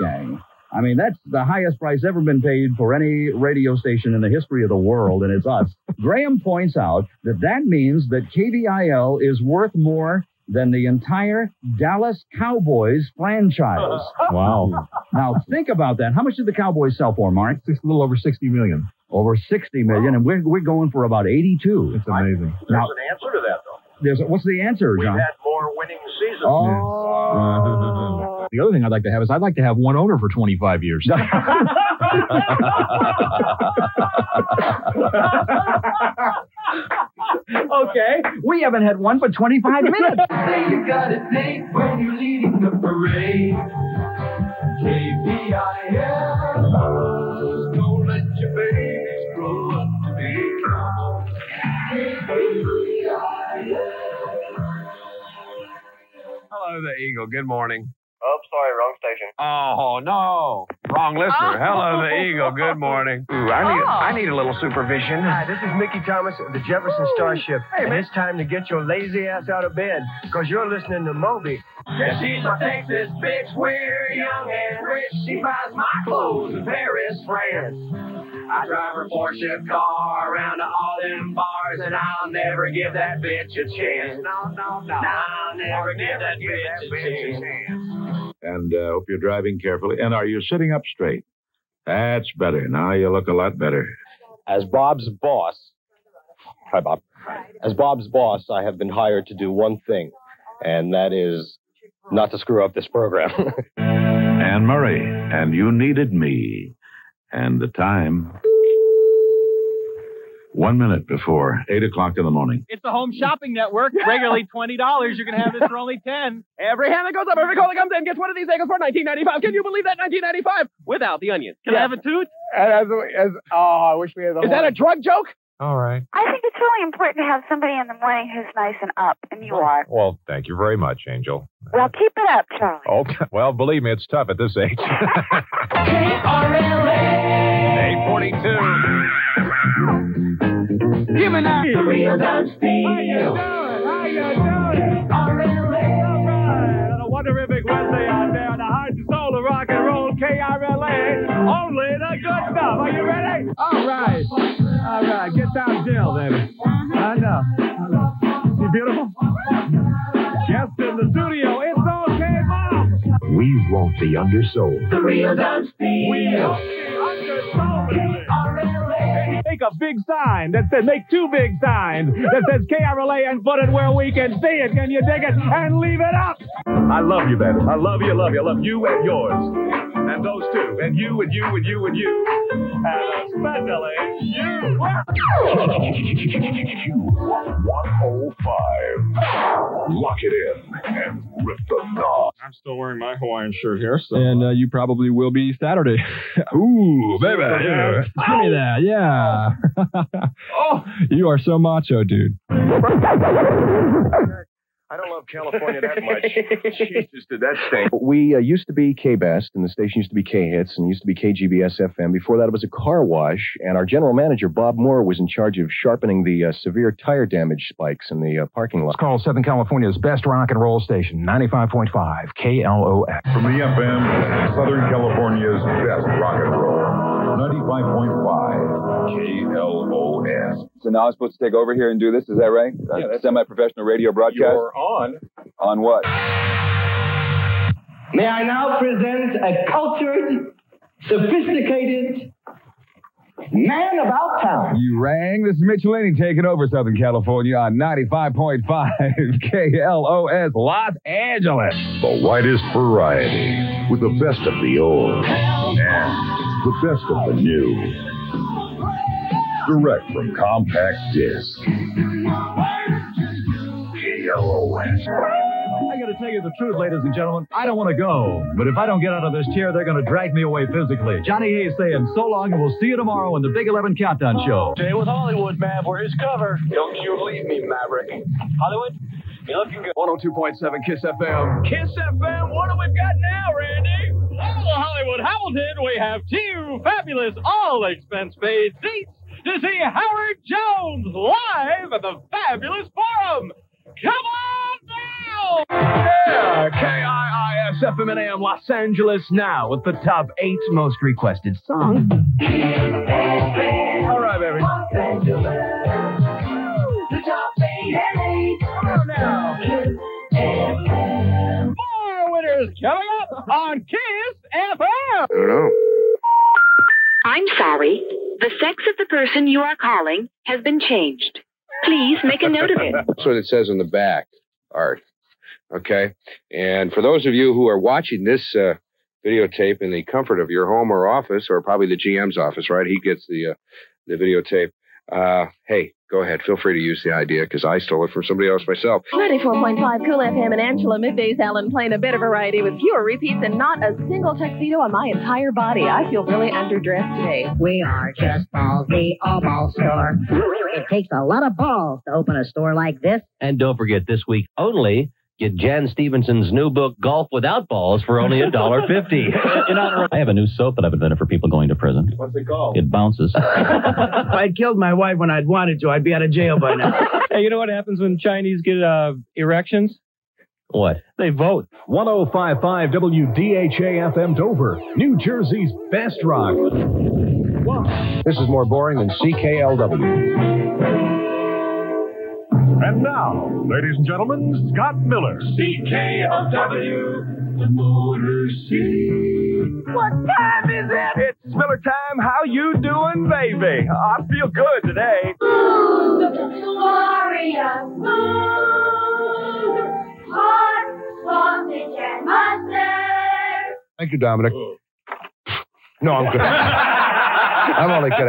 gang. I mean, that's the highest price ever been paid for any radio station in the history of the world, and it's us. Graham points out that that means that KVIL is worth more than the entire Dallas Cowboys franchise. Wow. Now, think about that. How much did the Cowboys sell for, Mark? A little over $60 million. Over $60 million, and we're going for about $82. It's amazing. There's an answer to that, though. What's the answer, John? We've had more winning seasons. Oh. The other thing I'd like to have is I'd like to have one owner for 25 years. Okay, we haven't had one for 25 minutes. You gotta think when you're leading the parade. KVIL, don't let your babies grow up to be cowboys. KVIL. Hello there, Eagle. Good morning. Oh, sorry, wrong station. Oh, no. Wrong listener. Oh. Hello, the Eagle. Good morning. Ooh, I need a little supervision. Hi, this is Mickey Thomas of the Jefferson Starship. Hey, and it's time to get your lazy ass out of bed, because you're listening to Moby. Yeah, she's my Texas bitch. We're young and rich. She buys my clothes in Paris, France. I drive her Porsche car around to all them bars, and I'll never give that bitch a chance. No, no, no. I'll never give that bitch a chance. And hope you're driving carefully. And are you sitting up straight? That's better. Now you look a lot better. As Bob's boss... Hi, Bob. As Bob's boss, I have been hired to do one thing, and that is not to screw up this program. Anne Murray, and you needed me. And the time... 1 minute before 8 o'clock in the morning. It's the Home Shopping Network. Regularly $20. You can have this for only $10. Every hand that goes up, every call that comes in gets one of these eggs for $19.95. Can you believe that? $19.95 without the onions. Can I have a tooth? I wish we had the. Is that a drug joke? All right. I think it's really important to have somebody in the morning who's nice and up, and you are. Well, thank you very much, Angel. Well, keep it up, Charlie. Okay. Well, believe me, it's tough at this age. KRLA 842. Give me that. The real Doug Steele. How you doing? All right. On a wonderful Wednesday out there on the heart and soul of rock and roll, KRLA. Only the good stuff. Are you ready? All right. Get down, Jill, baby. I know. You beautiful? Guest in the studio. It's okay, Mom. We want the undersoul. The real Doug Steele. We want the undersoul. Make a big sign that says, make two big signs that says KRLA and put it where we can see it. Can you dig it? And leave it up. I love you, baby. I love you. I love you and yours. And those two. And you and you and you and you. And especially you. 105. Lock it in and rip the knot. I'm still wearing my Hawaiian shirt here. So. And you probably will be Saturday. Ooh, baby. Yeah. Give me that. Yeah. Oh, you are so macho, dude. I don't love California that much. Jesus, did that thing. We used to be K-Best, and the station used to be K-Hits, and used to be KGBS-FM. Before that, it was a car wash, and our general manager, Bob Moore, was in charge of sharpening the severe tire damage spikes in the parking lot. It's called Southern California's best rock and roll station, 95.5 KLOX. From the FM, Southern California's best rock and roll, 95.5 KLOX. So now I'm supposed to take over here and do this, is that right? Yeah, that's semi-professional radio broadcast? You're on. On what? May I now present a cultured, sophisticated man about town. You rang. This is Mitch Laney taking over Southern California on 95.5 KLOS Los Angeles. The widest variety with the best of the old and the best of the new. Direct from Compact Disc. KLOS. I got to tell you the truth, ladies and gentlemen. I don't want to go, but if I don't get out of this chair, they're going to drag me away physically. Johnny Hayes saying so long, and we'll see you tomorrow on the Big 11 Countdown Show. Stay with Hollywood, Mav. Where's cover? Don't you leave me, Maverick. Hollywood, you're looking good. 102.7 Kiss FM. Kiss FM, what do we got now, Randy? Over the Hollywood Hamilton, we have two fabulous all-expense-paid seats to see Howard Jones live at the fabulous Forum. Come on down! Yeah, KIIS FM and AM Los Angeles now with the top 8 most requested songs. All right, baby. Los Angeles, the top 8 and 8. Come on now. KIIS FM. More winners coming up on KISS FM. Hello. I'm sorry. The sex of the person you are calling has been changed. Please make a note of it. That's what it says on the back, Art. Okay? And for those of you who are watching this videotape in the comfort of your home or office, or probably the GM's office, right? He gets the videotape. Hey, go ahead. Feel free to use the idea, because I stole it from somebody else myself. 94.5 Cool FM and Angela Middays, Alan playing a better variety with fewer repeats and not a single tuxedo on my entire body. I feel really underdressed today. We are just balls. We all ball store. It takes a lot of balls to open a store like this. And don't forget, this week only, get Jan Stevenson's new book, Golf Without Balls, for only $1.50. I have a new soap that I've invented for people going to prison. What's it called? It bounces. If I'd killed my wife when I'd wanted to, I'd be out of jail by now. Hey, you know what happens when Chinese get erections? What? They vote. 105.5 WDHA-FM Dover, New Jersey's best rock. Wow. This is more boring than CKLW. And now, ladies and gentlemen, Scott Miller. CKLW, the Motor City. What time is it? It's Miller time. How you doing, baby? I feel good today. Food, warrior, food, hot sausage and mustard. Thank you, Dominic. No, I'm good. I'm only kidding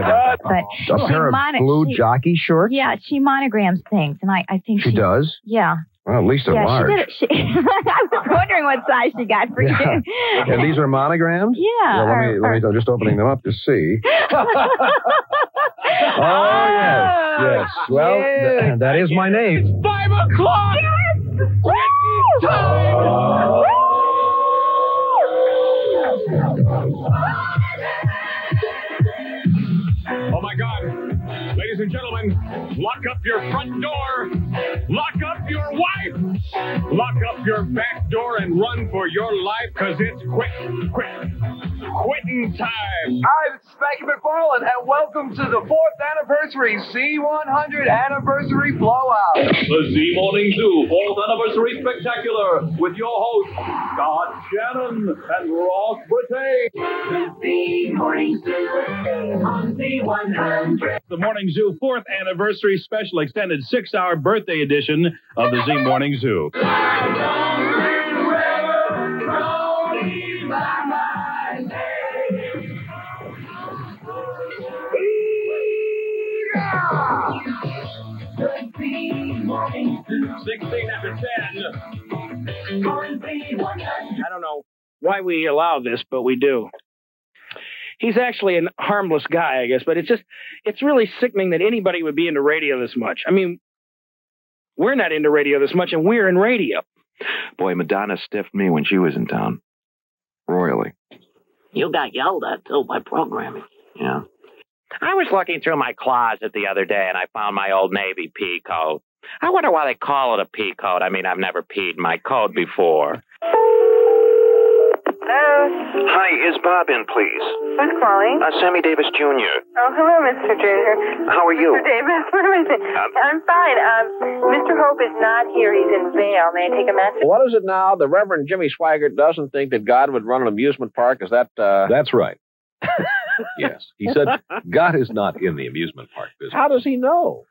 about that. But a pair of blue jockey shorts? Yeah, she monograms things, and I think she does? Yeah. Well, at least large. She did it. I was wondering what size she got for you. And these are monograms? Yeah. Well, let me, I'm just opening them up to see. Oh, yes. Well, that is my name. It's 5 o'clock. Yes! It's time! Ladies and gentlemen, lock up your front door, lock up your wife, lock up your back door, and run for your life, because it's quitting time. Hi, this is Spanky McFarland, and welcome to the 4th anniversary C100 Anniversary Blowout. The Z Morning Zoo 4th Anniversary Spectacular with your hosts, Scott Shannon and Ross Brittain. The Z Morning Zoo on C100. The Morning Zoo 4th Anniversary Special Extended 6-Hour Birthday Edition of the Z Morning Zoo. I don't know why we allow this, but we do. He's actually a harmless guy, I guess, but it's really sickening that anybody would be into radio this much. I mean, We're not into radio this much, and we're in radio. Boy, Madonna stiffed me when she was in town. Royally. You got yelled at, too, by programming. Yeah. I was looking through my closet the other day, and I found my old Navy pea coat. I wonder why they call it a pea coat. I mean, I've never peed my coat before. Hello? Hi, is Bob in, please? Who's calling? Sammy Davis, Jr. Oh, hello, Mr. Jr. How are you? Mr. Davis, what am I saying? I'm fine. Mr. Hope is not here. He's in Vail. May I take a message? What is it now? The Reverend Jimmy Swaggart doesn't think that God would run an amusement park. Is that... That's right. Yes. He said God is not in the amusement park business. How does he know?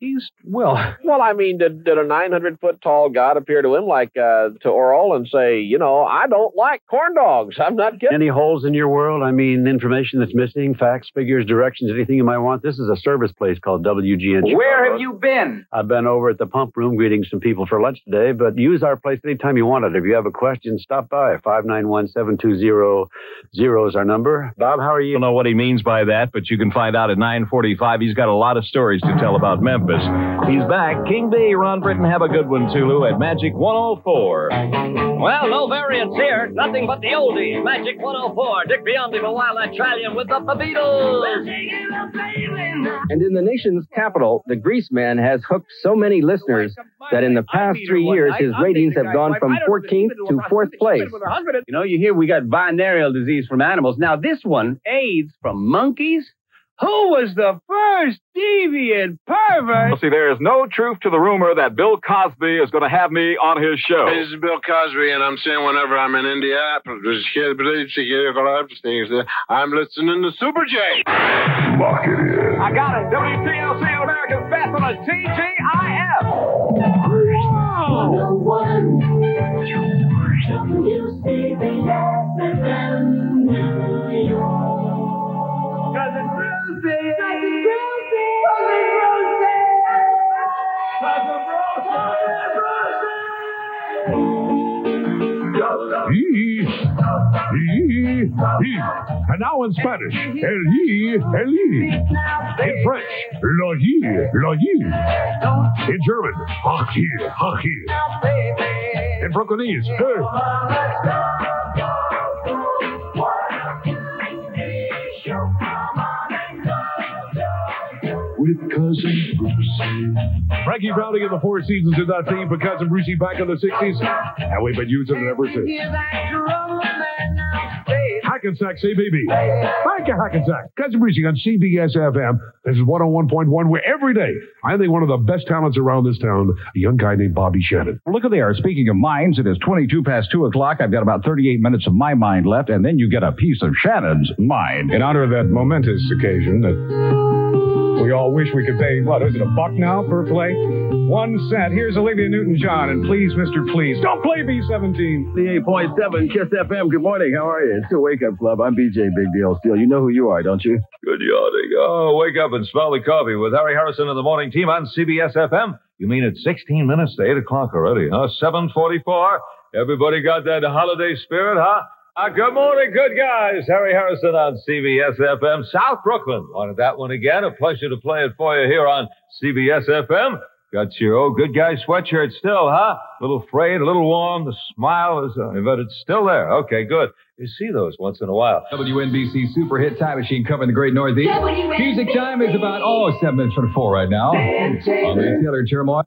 He's, well, I mean, did a 900-foot-tall God appear to him like to Orwell and say, you know, I don't like corn dogs. I'm not kidding. Any holes in your world? I mean, information that's missing, facts, figures, directions, anything you might want. This is a service place called WGN. Where have you been? I've been over at the pump room greeting some people for lunch today, but use our place anytime you want it. If you have a question, stop by. 591-7200 is our number. Bob, how are you? I don't know what he means by that, but you can find out at 9:45. He's got a lot of stories to tell about Memphis. He's back. King B, Ron Britton, have a good one, Tulu, at Magic 104. Well, no variants here. Nothing but the oldies. Magic 104. Dick Biondi for Wildlife Trillium with the Beatles. And in the nation's capital, the Grease Man has hooked so many listeners that in the past 3 years, his ratings have gone from 14th to 4th place. You know, you hear we got venereal disease from animals. Now, this one, AIDS from monkeys. Who was the first deviant pervert? Well, see, there is no truth to the rumor that Bill Cosby is going to have me on his show. Hey, this is Bill Cosby, and I'm saying whenever I'm in Indianapolis, I'm listening to Super J. Lock it in. I got it. WTLC on America's Best on a TGIF. Cousin Rosie! Cousin Rosie! Cousin Rosie! Cousin Rosie! And now in Spanish, el ye, in French, lo ye, lo ye, in German, hach ye, hach ye, in Franconese, Cousin Brucey. Frankie Browning in the Four Seasons did that theme for Cousin Brucey back in the 60s, and we've been using it ever since. Hackensack CBB. Thank you, Hackensack. Cousin Brucey on CBS FM. This is 101.1, where every day I think one of the best talents around this town, a young guy named Bobby Shannon. Well, look at the hour. Speaking of minds, it is 22 past 2 o'clock. I've got about 38 minutes of my mind left, and then you get a piece of Shannon's mind. In honor of that momentous occasion that... we all wish we could pay, what is it, $1 now per play? 1 cent. Here's Olivia Newton-John, and please, Mr. Please, don't play B-17. The 8.7, Kiss FM, good morning, how are you? It's the Wake Up Club, I'm BJ Big Deal Steele. You know who you are, don't you? Good yawning. Oh, wake up and smell the coffee with Harry Harrison and the morning team on CBS FM. You mean it's 16 minutes to 8 o'clock already, huh? 7:44. Everybody got that holiday spirit, huh? Good morning, good guys. Harry Harrison on CBS FM, South Brooklyn. Wanted that one again. A pleasure to play it for you here on CBS FM. Got your old good guy sweatshirt still, huh? A little frayed, a little warm. The smile is, but it's still there. Okay, good. You see those once in a while. WNBC Super Hit Time Machine covering the Great Northeast. WNBC. Music time is about 7 minutes from 4 right now. It's Taylor Turmoil.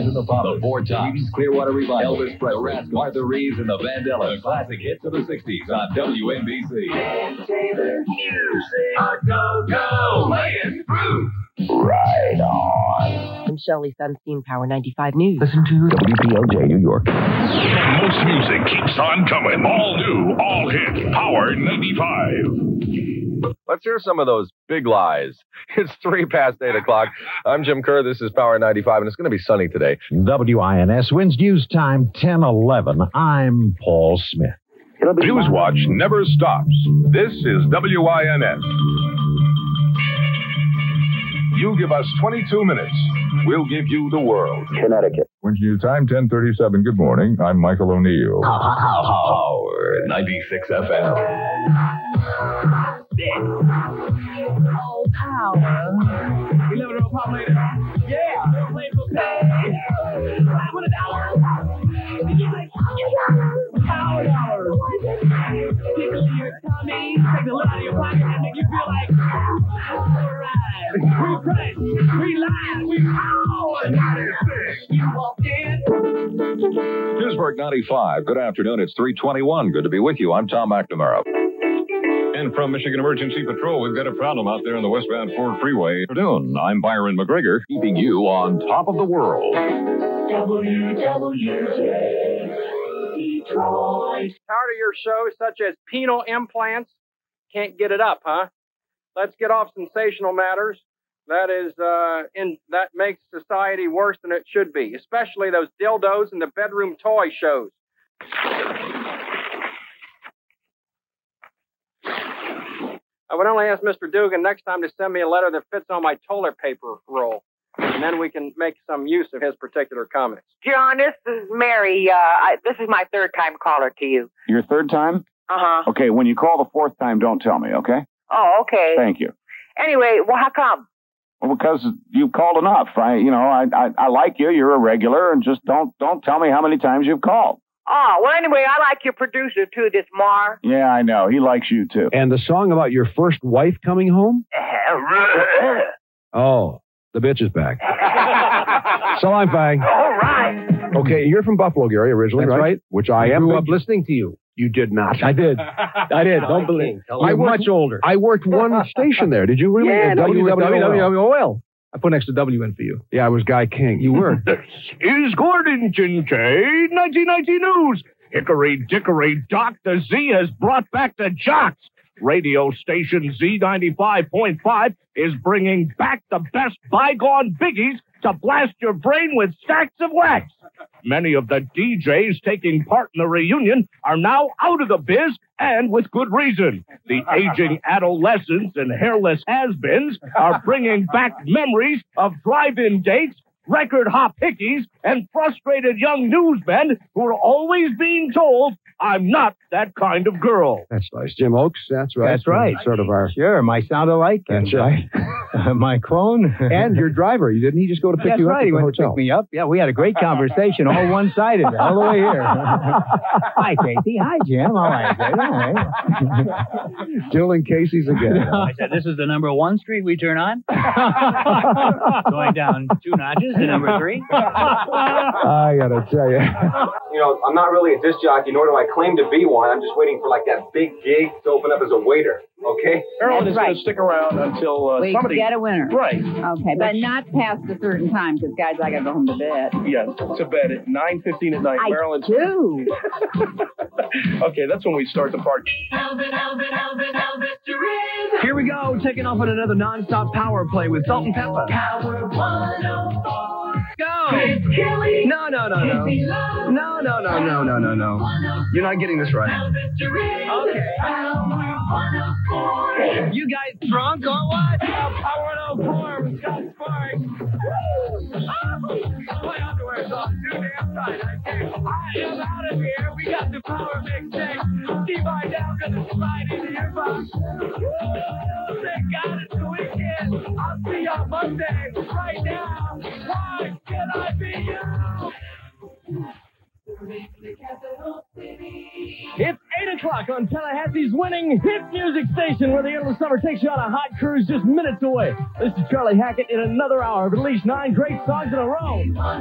The Bottle, Four Tops, Clearwater Revival, Elvis Presley, Martha Reeves, and the Vandellas. The classic hits of the 60s on WNBC. And Taylor music. I go, lay it through. Right on. I'm Shelley Sunstein, Power 95 News. Listen to WPLJ New York. Most music keeps on coming. All new, all hit, Power 95. Let's hear some of those big lies. It's 3 past 8 o'clock. I'm Jim Kerr. This is Power 95, and it's going to be sunny today. WINS wins news time 10:11. I'm Paul Smith. Newswatch never stops. This is WINS. You give us 22 minutes. We'll give you the world. Connecticut. When's new time? 10:37. Good morning. I'm Michael O'Neill. Power 96 FM. All power. 11 o'clock later. Yeah. Pittsburgh 95. Good afternoon. It's 3:21. Good to be with you. I'm Tom McNamara. And from Michigan Emergency Patrol, we've got a problem out there on the westbound Ford Freeway. Good afternoon. I'm Byron McGregor, keeping you on top of the world. WWJ Detroit. Tired of your shows such as penal implants? Can't get it up, huh? Let's get off sensational matters. That makes society worse than it should be, especially those dildos and the bedroom toy shows. I would only ask Mr. Dugan next time to send me a letter that fits on my toilet paper roll, and then we can make some use of his particular comments. John, this is Mary. This is my third time caller to you. Your third time? Uh-huh. Okay, when you call the fourth time, don't tell me, okay? Oh, okay. Thank you. Anyway, well, how come? Well, because you've called enough. I like you. You're a regular, and just don't tell me how many times you've called. Oh, well, anyway, I like your producer, too, this Mar. Yeah, I know. He likes you, too. And the song about your first wife coming home? Oh, the bitch is back. So I'm back. All right. Okay, you're from Buffalo, Gary, originally, right? Which I am. I grew up listening to you. You did not. I did. I did. Don't believe. I'm much older. I worked one station there. Did you really? Yeah, WWOL. I put an extra W in for you. Yeah, I was Guy King. You were. This is Gordon Chinchay, 1990 News. Hickory Dickory, Dr. Z has brought back the jocks. Radio station Z95.5 is bringing back the best bygone biggies to blast your brain with stacks of wax. Many of the DJs taking part in the reunion are now out of the biz, and with good reason. The aging adolescents and hairless has-beens are bringing back memories of drive-in dates, record hop hickeys, and frustrated young newsmen who are always being told, I'm not that kind of girl. That's nice. Jim Oakes, that's right. That's right. Sort of our... Sure, my sound alike. That's right. My clone. And your driver. Didn't he just go to pick you up at the hotel? He went to pick me up. Yeah, we had a great conversation, all one-sided, all the way here. Hi, Casey. Hi, Jim. All right, Jim. Jill and Casey's again. I said, this is the number one street we turn on. Going down two notches to number three. I got to tell you. I'm not really a disc jockey, nor do I claim to be one. I'm just waiting for, like, that big gig to open up as a waiter, okay? Harold is going to stick around until somebody... get a winner. Right. Okay, but not past a certain time, because, guys, I got to go home to bed. Yes, to bed at 9:15 at night. Maryland. Do. Okay, that's when we start the party. Here we go, taking off on another non-stop power play with Salt and Pepper. Power 104. Go! No. No. You're not getting this right. Okay. You guys drunk or what? Power 104 with Scott Sparks. My underwear's off too damn tight. I am out of here. We got the power mix six. D-by down, gonna slide into your box. Thank God it's the weekend. I'll see y'all Monday. Right now, why can I be you? It's 8 o'clock on Tallahassee's winning hit music station, where the end of the summer takes you on a hot cruise just minutes away. This is Charlie Hackett in another hour of at least 9 great songs in a row. Yeah.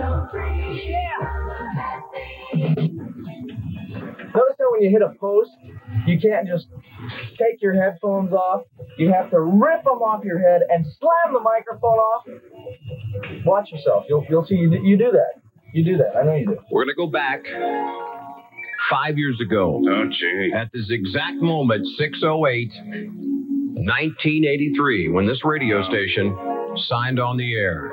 Notice that when you hit a post, you can't just take your headphones off. You have to rip them off your head and slam the microphone off. Watch yourself. You'll see you do that. You do that. I know you do. We're going to go back 5 years ago. Oh, gee. At this exact moment, 608, 1983, when this radio station signed on the air.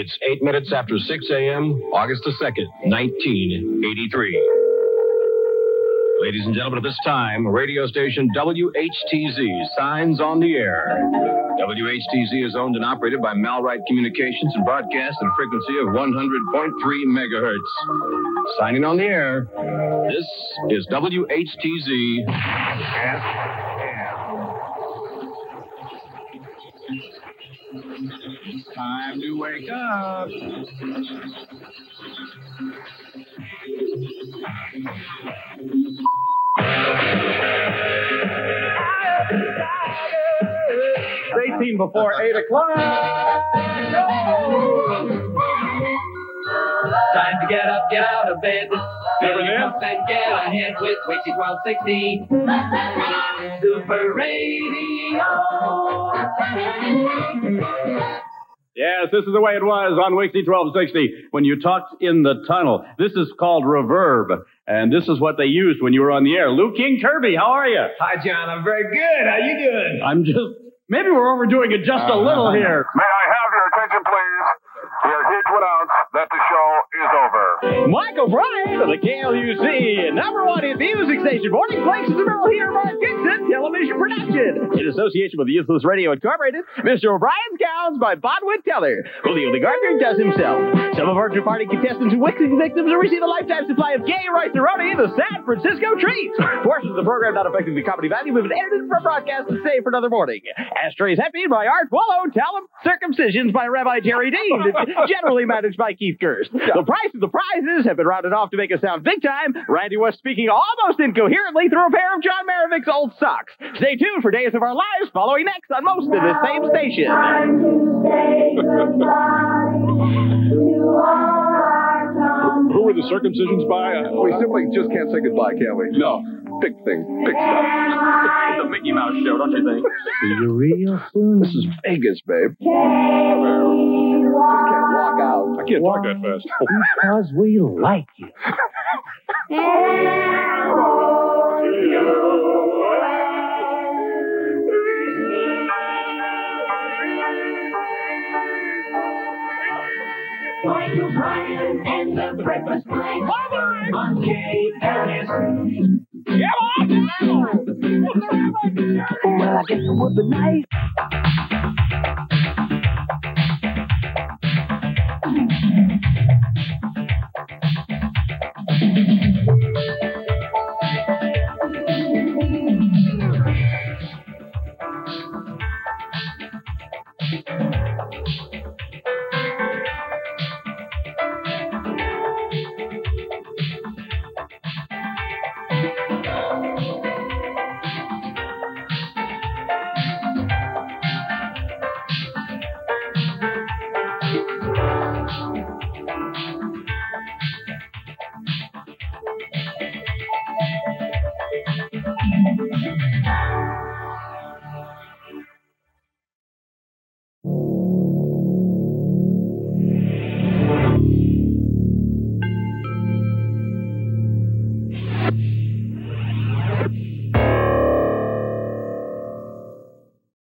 It's 8 minutes after 6 a.m., August the 2nd, 1983. Ladies and gentlemen, at this time, radio station WHTZ signs on the air. WHTZ is owned and operated by Malrite Communications and broadcasts at a frequency of 100.3 megahertz. Signing on the air, this is WHTZ. It's time to wake up. It's 18 before 8 o'clock. Time to get up, get out of bed. Better get up and get ahead with Wixie 1260. Super Radio. Yes, this is the way it was on Wixie 1260 when you talked in the tunnel. This is called reverb, and this is what they used when you were on the air. Lou King Kirby, how are you? Hi, John. I'm very good. How you doing? I'm just... Maybe we're overdoing it just a little here. May I have your attention, please? We're here to announce that the show is over. Michael Bryan of the KLUC, #1 is the music station. Morning Flakes is the middle here by Dixon Television Production. In association with the Useless Radio Incorporated, Mr. O'Brien's Gowns by Bodwin Teller, Julio the Gardener does himself. Some of our party contestants and Wixie victims will receive a lifetime supply of gay rice-a-roni and the San Francisco treats. Portions of the program not affecting the comedy value have been edited for broadcast and saved for another morning. Ashtrays Happy by Art Wallow, Talent Circumcisions by Rabbi Jerry Dean, generally managed by Keith Gerst. The price of the prizes have been rounded off to make us sound big time. Randy was speaking almost incoherently through a pair of John Maravick's old socks. Stay tuned for Days of Our Lives following next on most of this same station. Time to say goodbye to all our time. Who were the circumcisions by? We simply just can't say goodbye, can we? No. Big thing, big stuff. It's the Mickey Mouse show, don't you think? You real soon? This is Vegas, babe. Just can't walk out. I can't talk that fast. Because we like you. Michael Bryan and the Breakfast Club on KLS. Yeah, well, I guess it would be nice.